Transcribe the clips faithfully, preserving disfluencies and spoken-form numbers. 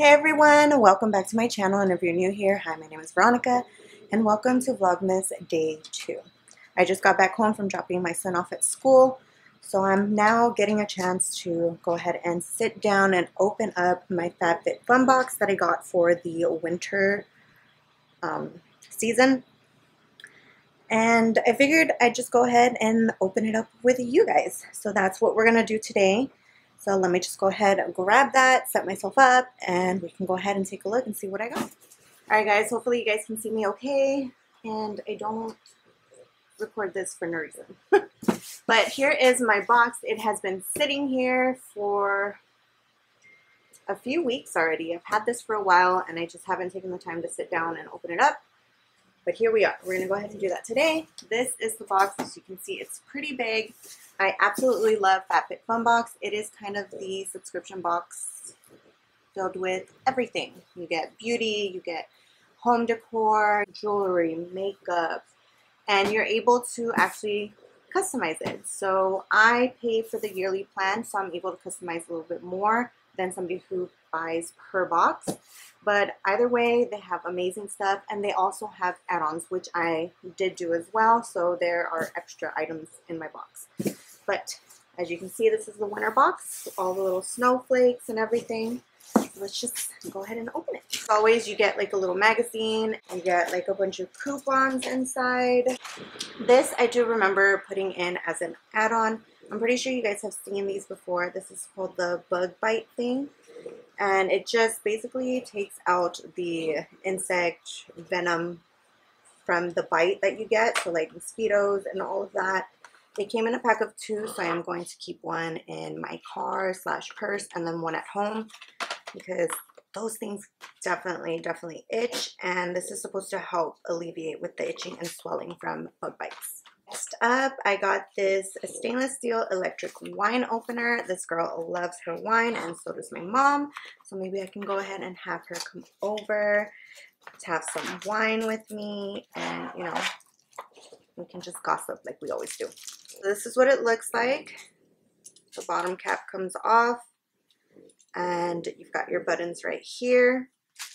Hey everyone, welcome back to my channel, and if you're new here, hi, my name is Veronica and welcome to Vlogmas Day two. I just got back home from dropping my son off at school, so I'm now getting a chance to go ahead and sit down and open up my FabFitFun box that I got for the winter um, season. And I figured I'd just go ahead and open it up with you guys. So that's what we're going to do today. So let me just go ahead and grab that, set myself up, and we can go ahead and take a look and see what I got. All right, guys, hopefully you guys can see me okay, and I don't record this for no reason. But here is my box. It has been sitting here for a few weeks already. I've had this for a while, and I just haven't taken the time to sit down and open it up. But here we are. We're going to go ahead and do that today. This is the box. As you can see, it's pretty big. I absolutely love FabFitFun box. It is kind of the subscription box filled with everything. You get beauty, you get home decor, jewelry, makeup, and you're able to actually customize it. So I pay for the yearly plan, so I'm able to customize a little bit more than somebody who buys per box. But either way, they have amazing stuff, and they also have add-ons, which I did do as well, so there are extra items in my box. But as you can see, this is the winter box, all the little snowflakes and everything. Let's just go ahead and open it. As always, you get like a little magazine, you get like a bunch of coupons inside. This I do remember putting in as an add-on. I'm pretty sure you guys have seen these before. This is called the bug bite thing, and it just basically takes out the insect venom from the bite that you get, so like mosquitoes and all of that. They came in a pack of two, so I am going to keep one in my car slash purse and then one at home, because those things definitely, definitely itch, and this is supposed to help alleviate with the itching and swelling from bug bites. Next up, I got this stainless steel electric wine opener. This girl loves her wine, and so does my mom. So maybe I can go ahead and have her come over to have some wine with me, and, you know, we can just gossip like we always do. So this is what it looks like. The bottom cap comes off, and you've got your buttons right here.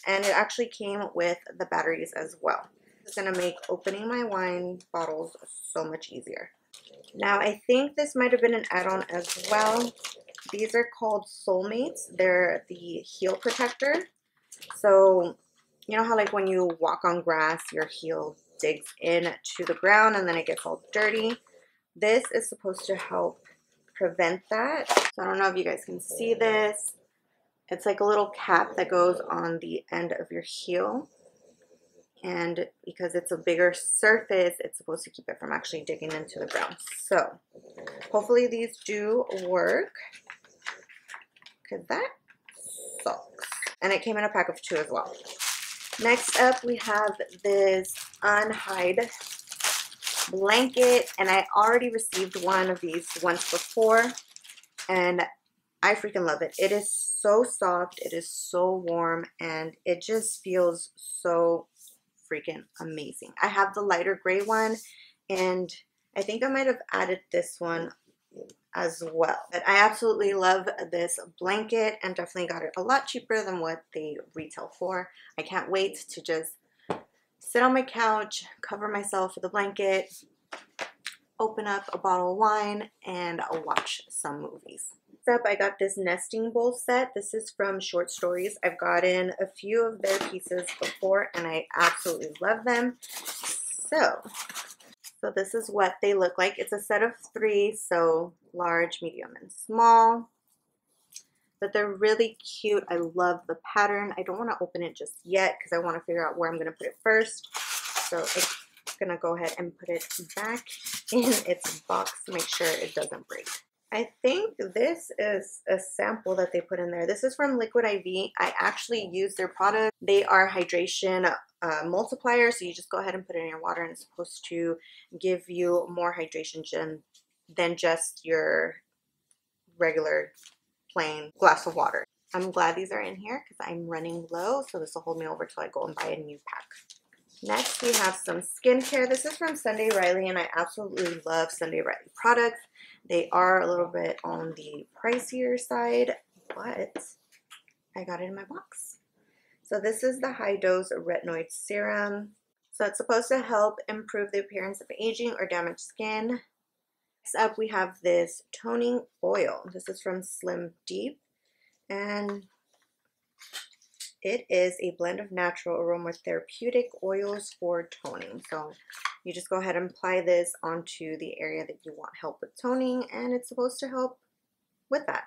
And it actually came with the batteries as well. It's gonna make opening my wine bottles so much easier. Now, I think this might have been an add-on as well. These are called soulmates. They're the heel protector. So, you know how like when you walk on grass, your heel digs in to the ground and then it gets all dirty? This is supposed to help prevent that. So I don't know if you guys can see this. It's like a little cap that goes on the end of your heel. And because it's a bigger surface, it's supposed to keep it from actually digging into the ground. So hopefully these do work, because that sucks. And it came in a pack of two as well. Next up, we have this unhide blanket. And I already received one of these once before, and I freaking love it. It is so soft. It is so warm. And it just feels so freaking amazing. I have the lighter gray one, and I think I might have added this one as well. But I absolutely love this blanket, and definitely got it a lot cheaper than what they retail for. I can't wait to just sit on my couch, cover myself with a blanket, open up a bottle of wine, and watch some movies. Next up, I got this nesting bowl set. This is from Short Stories. I've gotten a few of their pieces before, and I absolutely love them. So, so this is what they look like. It's a set of three, so large, medium, and small. But they're really cute. I love the pattern. I don't want to open it just yet, because I want to figure out where I'm going to put it first. So it's going to go ahead and put it back in its box to make sure it doesn't break. I think this is a sample that they put in there. This is from Liquid I V. I actually use their product. They are hydration uh, multiplier, so you just go ahead and put it in your water, and it's supposed to give you more hydration than just your regular plain glass of water. I'm glad these are in here because I'm running low, so this will hold me over till I go and buy a new pack. Next, we have some skincare. This is from Sunday Riley, and I absolutely love Sunday Riley products. They are a little bit on the pricier side, but I got it in my box. So this is the high dose retinoid serum. So it's supposed to help improve the appearance of aging or damaged skin. Next up, we have this toning oil. This is from Slim Deep, and it is a blend of natural aromatherapeutic oils for toning. So you just go ahead and apply this onto the area that you want help with toning, and it's supposed to help with that.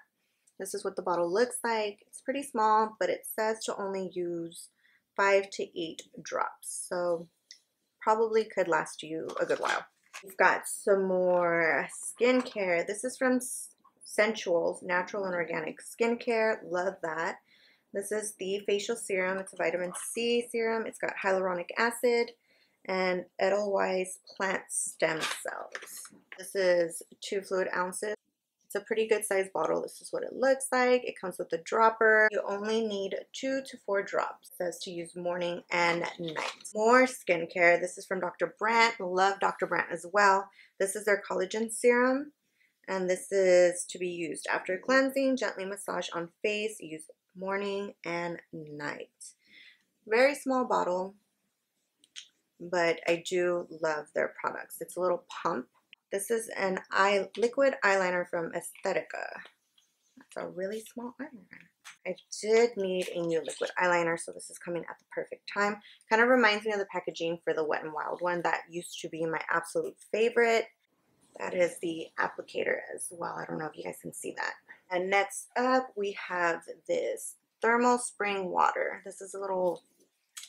This is what the bottle looks like. It's pretty small, but it says to only use five to eight drops. So probably could last you a good while. We've got some more skincare. This is from Sensual's Natural and Organic Skincare. Love that. This is the facial serum. It's a vitamin C serum. It's got hyaluronic acid and edelweiss plant stem cells. This is two fluid ounces. It's a pretty good sized bottle. This is what it looks like. It comes with a dropper. You only need two to four drops. It says to use morning and night. More skincare. This is from Doctor Brandt. Love Doctor Brandt as well. This is their collagen serum, and this is to be used after cleansing. Gently massage on face. Use morning and night. Very small bottle, but I do love their products. It's a little pump. This is an eye liquid eyeliner from Aesthetica. That's a really small eyeliner. I did need a new liquid eyeliner, so this is coming at the perfect time. Kind of reminds me of the packaging for the Wet n Wild one. That used to be my absolute favorite. That is the applicator as well. I don't know if you guys can see that. And next up, we have this thermal spring water. This is a little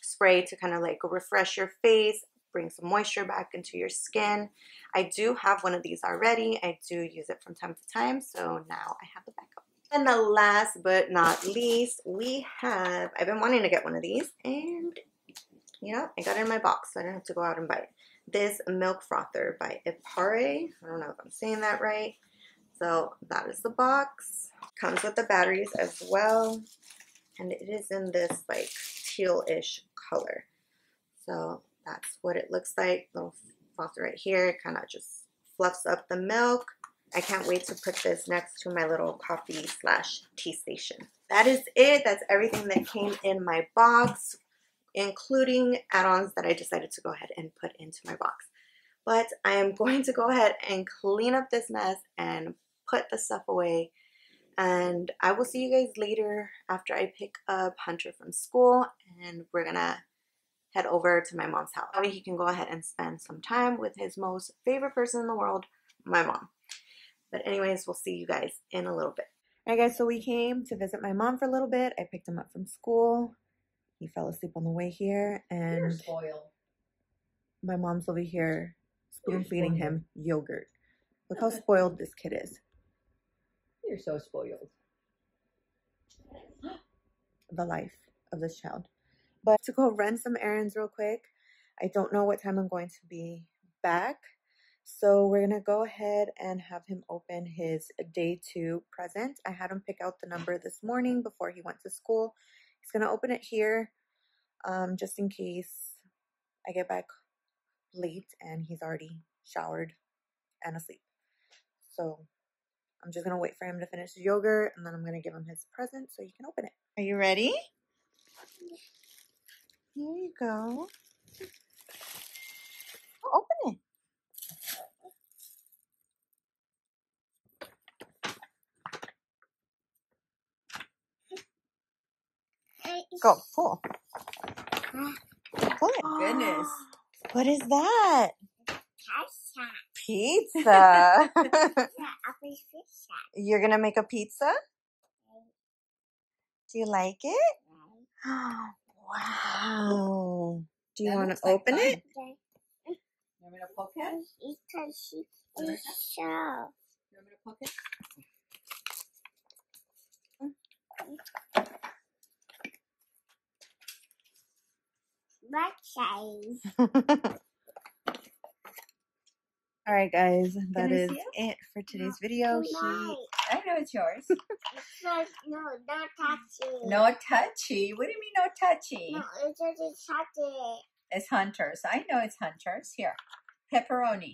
spray to kind of like refresh your face, bring some moisture back into your skin. I do have one of these already. I do use it from time to time, so now I have the backup. And the last but not least, we have, I've been wanting to get one of these, and you know, I got it in my box, so I don't have to go out and buy it. This Milk Frother by Ipare. I don't know if I'm saying that right. So that is the box. Comes with the batteries as well, and it is in this like teal-ish color. So that's what it looks like. Little frother right here. It kind of just fluffs up the milk. I can't wait to put this next to my little coffee slash tea station. That is it. That's everything that came in my box, including add-ons that I decided to go ahead and put into my box. But I am going to go ahead and clean up this mess and put the stuff away. And I will see you guys later after I pick up Hunter from school, and we're gonna head over to my mom's house. That way he can go ahead and spend some time with his most favorite person in the world, my mom. But anyways, we'll see you guys in a little bit. All right guys, so we came to visit my mom for a little bit. I picked him up from school. He fell asleep on the way here, and you're spoiled. My mom's over here spoon feeding him yogurt. Look how spoiled this kid is. You're so spoiled. The life of this child. But to go run some errands real quick. I don't know what time I'm going to be back, so we're gonna go ahead and have him open his day two present. I had him pick out the number this morning before he went to school. He's gonna open it here, um, just in case I get back late and he's already showered and asleep. So I'm just gonna wait for him to finish his yogurt, and then I'm gonna give him his present so he can open it. Are you ready? Here you go. Oh, open it. Go, pull. Pull it. Goodness. What is that? Pizza. Pizza. You're gonna make a pizza? Do you like it? Wow. Do you want to open it? You want me to poke it? You want me to poke it? What size? All right, guys, that is it for today's video. He, I know it's yours. It says no, no touchy. No touchy. What do you mean no touchy? No, it doesn't touch it. It's Hunter's. I know it's Hunter's. Here, pepperoni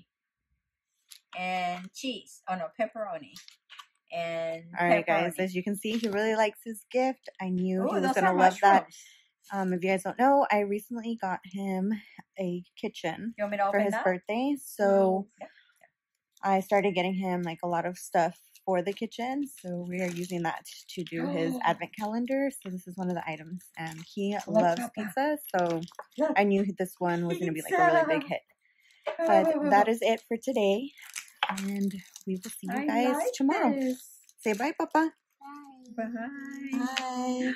and cheese. Oh no, pepperoni And all right, guys, as you can see, he really likes his gift. I knew Ooh, he was gonna love mushrooms. that. Um, if you guys don't know, I recently got him a kitchen you want me to for open his that? birthday, so yeah. Yeah. I started getting him like a lot of stuff for the kitchen. So we are using that to do oh. his advent calendar. So this is one of the items, and he Let's loves pizza. So yeah. I knew this one was pizza. gonna be like a really big hit. But that is it for today, and we will see you guys I like tomorrow. This. Say bye, Papa. Bye. Bye. Bye.